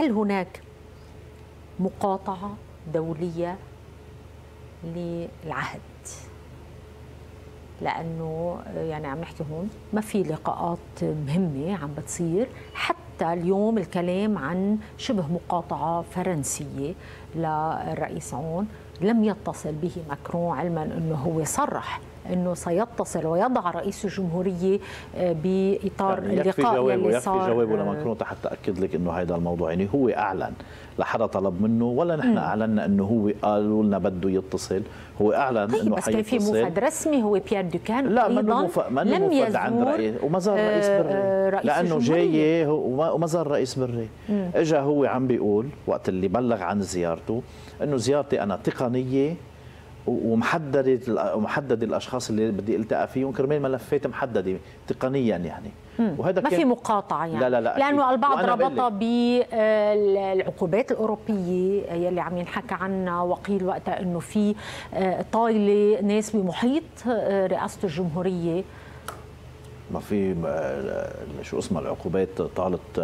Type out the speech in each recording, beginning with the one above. هل هناك مقاطعة دولية للعهد؟ لأنه يعني عم نحكي هون ما في لقاءات مهمة عم بتصير، حتى اليوم الكلام عن شبه مقاطعة فرنسية للرئيس عون لم يتصل به ماكرون، علما أنه هو صرح أنه سيتصل ويضع رئيس الجمهورية بإطار اللقاء اللي صار. يكفي جوابه لماكرون حتى أكد لك أنه هذا الموضوع يعني هو أعلن، لا حدا طلب منه ولا نحن أعلنا أنه هو قالوا لنا بده يتصل، هو أعلن أنه بس كان في موفد رسمي هو بيير دوكان، لا منه موفد عند رئيس وما زال رئيس بري، لأنه جاي وما زال رئيس بري. إجا هو عم بيقول وقت اللي بلغ عن زيارته أنه زيارتي أنا تقنية ومحدد الاشخاص اللي بدي التقى فيهم كرمال ملفات محدده تقنيا يعني، وهذا ما في مقاطعه يعني. لا لا لا، لانه البعض ربطها بالعقوبات الاوروبيه يلي عم ينحكى عنها، وقيل وقتها انه في طايله ناس بمحيط رئاسه الجمهوريه. ما في شو اسمها العقوبات طالت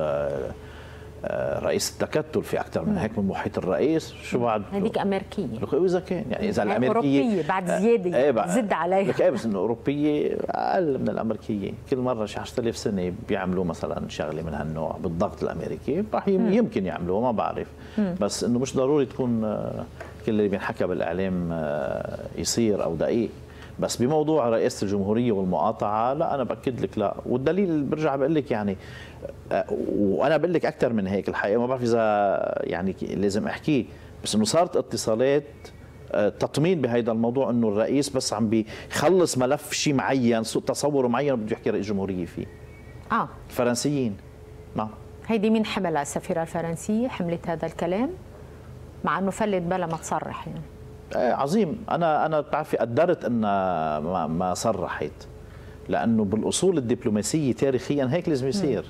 رئيس التكتل في اكثر من هيك من محيط الرئيس، شو بعد هذيك امريكيه اذا كان يعني اذا الامريكيه اوروبيه بعد زياده زد عليها لك بس انه اوروبيه اقل من الامريكيه، كل مره شي 10000 سنه بيعملوا مثلا شغله من هالنوع بالضغط الامريكي، راح يمكن يعملوها ما بعرف، بس انه مش ضروري تكون كل اللي بينحكى بالاعلام يصير او دقيق. بس بموضوع رئاسه الجمهوريه والمقاطعه لا انا باكد لك لا، والدليل برجع بقول لك يعني وانا بقول لك اكثر من هيك الحقيقه، ما بعرف اذا يعني لازم احكيه، بس انه صارت اتصالات تطمين بهذا الموضوع انه الرئيس بس عم بيخلص ملف شيء معين، تصور معين بده يحكي رئيس جمهوريه فيه. الفرنسيين نعم، هيدي مين حملها؟ السفيره الفرنسيه حملت هذا الكلام مع انه فلت بلا ما تصرح يعني. عظيم، انا بتعرفي قدرت ان ما صرحت، لانه بالاصول الدبلوماسيه تاريخيا هيك لازم يصير،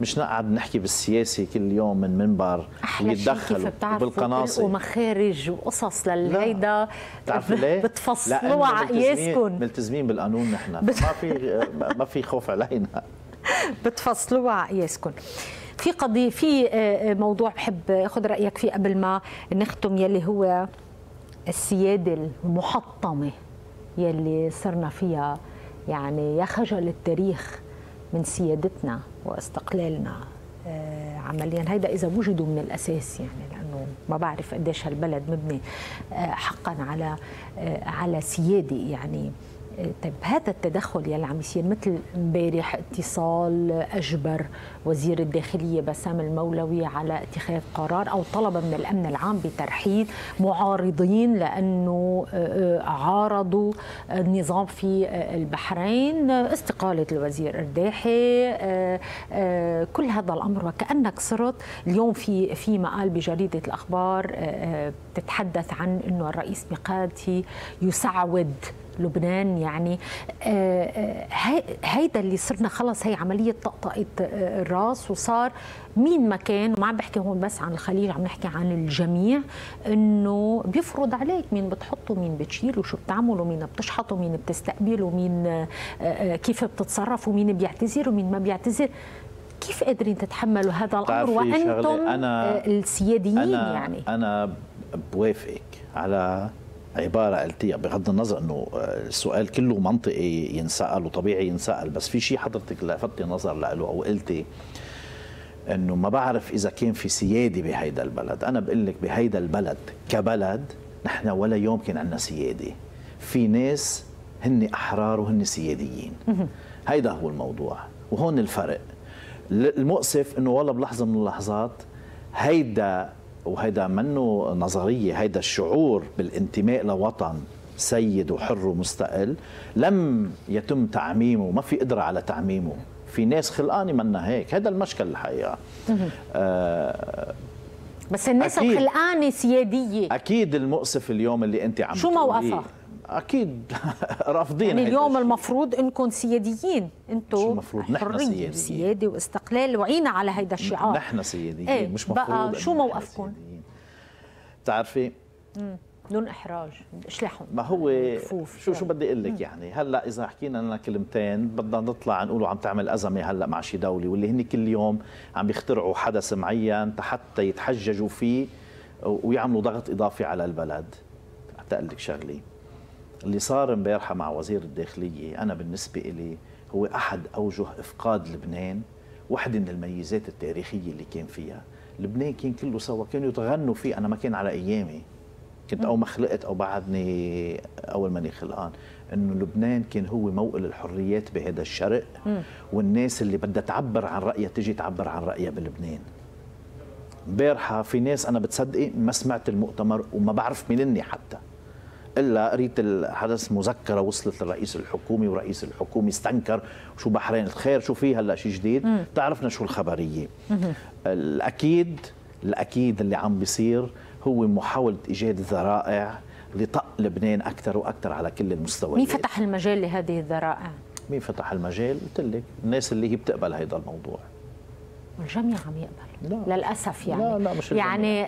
مش نقعد نحكي بالسياسي كل يوم من منبر يتدخلوا بالقناصه ومخارج وقصص للهيدا بتفصلوا على قياسكم، ملتزمين بالقانون نحن ما في خوف علينا بتفصلوا على قياسكم. في قضيه، في موضوع بحب اخذ رايك فيه قبل ما نختم، يلي هو السيادة المحطمة يلي صرنا فيها، يعني يا خجل التاريخ من سيادتنا واستقلالنا عمليا، هيدا إذا وجدوا من الأساس يعني، لأنه ما بعرف قديش هالبلد مبني حقا على سيادة يعني. طيب هذا التدخل يلي عم يصير مثل امبارح اتصال اجبر وزير الداخليه بسام المولوي على اتخاذ قرار او طلب من الامن العام بترحيل معارضين لانه عارضوا النظام في البحرين، استقاله الوزير قرداحي، كل هذا الامر، وكانك صرت اليوم في مقال بجريده الاخبار بتتحدث عن انه الرئيس ميقاتي يسعود لبنان يعني. هيدا اللي صرنا خلص، هي عملية طقطقة الراس، وصار مين ما كان، وما عم بحكي هون بس عن الخليج، عم نحكي عن الجميع، انه بيفرض عليك مين بتحطه ومين بتشيل وشو بتعمل ومين بتشحط ومين بتستقبل ومين كيف بتتصرف ومين بيعتذر ومين ما بيعتذر. كيف قادرين تتحملوا هذا الأمر وأنتم السياديين؟ يعني أنا بوافقك على عبارة قلتيها، بغض النظر انه السؤال كله منطقي ينسأل وطبيعي ينسأل، بس في شيء حضرتك لفتي نظر له او قلتي انه ما بعرف اذا كان في سيادة بهيدا البلد. انا بقول لك بهيدا البلد كبلد نحن ولا يوم كان عندنا سيادة، في ناس هن احرار وهن سياديين هيدا هو الموضوع، وهون الفرق. المؤسف انه والله بلحظة من اللحظات وهيدا منه نظرية، هيدا الشعور بالانتماء لوطن سيد وحر ومستقل لم يتم تعميمه، ما في قدرة على تعميمه، في ناس خلقانة منا هيك، هيدا المشكل الحقيقة. بس الناس الخلقانة سيادية. أكيد المؤسف اليوم اللي أنت عم شو موقفها؟ أكيد رافضين يعني اليوم الشيء. المفروض أنكم سياديين، أنتم حرين سيادة واستقلال، وعينا على هيدا الشعار نحن سياديين، مش مفروض بقى شو موقفكم؟ بتعرفي بدون احراج، اشلحهم. ما هو شو بدي اقول لك يعني هلا اذا حكينا لنا كلمتين بدنا نطلع نقولوا عم تعمل ازمه هلا مع شي دوله، واللي هن كل يوم عم بيخترعوا حدث معين حتى يتحججوا فيه ويعملوا ضغط اضافي على البلد. عم تقول لك شغله، اللي صار امبارحه مع وزير الداخليه انا بالنسبه لي هو احد اوجه افقاد لبنان، وحده من الميزات التاريخيه اللي كان فيها، لبنان كان كله سوا، كانوا يتغنوا فيه. انا ما كان على ايامي، كنت أو ما خلقت أو بعدني أول ما خلقان، إنه لبنان كان هو موئل الحريات بهذا الشرق، والناس اللي بدها تعبر عن رأيها تجي تعبر عن رأيها بلبنان. امبارحة في ناس أنا بتصدقي ما سمعت المؤتمر وما بعرف منني حتى، إلا قريت الحدث، مذكرة وصلت للرئيس الحكومي، ورئيس الحكومي استنكر شو بحرين الخير، شو في هلا شيء جديد، تعرفنا شو الخبرية. الأكيد الأكيد اللي عم بيصير هو محاولة إيجاد ذرائع لطق لبنان أكثر وأكثر على كل المستويات. مين فتح المجال لهذه الذرائع؟ مين فتح المجال؟ قلت لك الناس اللي هي بتقبل هذا الموضوع. الجميع عم يقبل، لا. للأسف يعني لا مش الجميع. يعني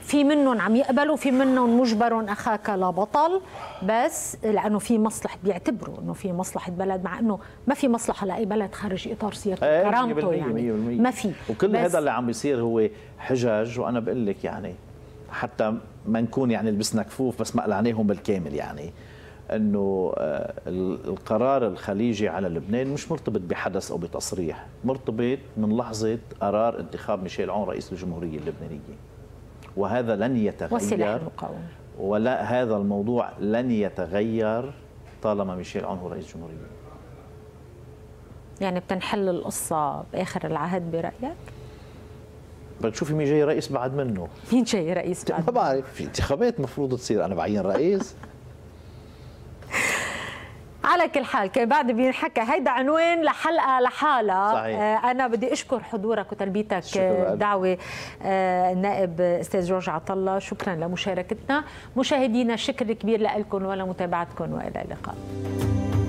في منهم عم يقبلوا، في منهم مجبر أخاك لا بطل، بس لأنه في مصلحة، بيعتبروا أنه في مصلحة بلد، مع أنه ما في مصلحة لأي بلد خارج إطار سيادته وكرامته. يعني ما في، وكل هذا اللي عم بيصير هو حجج، وأنا بقول لك يعني حتى ما نكون يعني لبسنا كفوف بس ما قلعناهم بالكامل، يعني أنه القرار الخليجي على لبنان مش مرتبط بحدث أو بتصريح، مرتبط من لحظة قرار انتخاب ميشيل عون رئيس الجمهورية اللبنانية، وهذا لن يتغير، ولا هذا الموضوع لن يتغير طالما ميشيل عون هو رئيس الجمهورية. يعني بتنحل القصة بآخر العهد برأيك؟ بدك تشوفي مين جاي رئيس بعد منه. مين جاي رئيس بعد؟ ما بعرف، في انتخابات مفروض تصير، أنا بعين رئيس. على كل حال كان بعد بينحكى، هيدا عنوان لحلقه لحالها. صحيح. انا بدي اشكر حضورك وتلبيتك دعوه النائب استاذ جورج عطله، شكرا لمشاركتنا. مشاهدينا شكر كبير لكم ولمتابعتكم، والى اللقاء.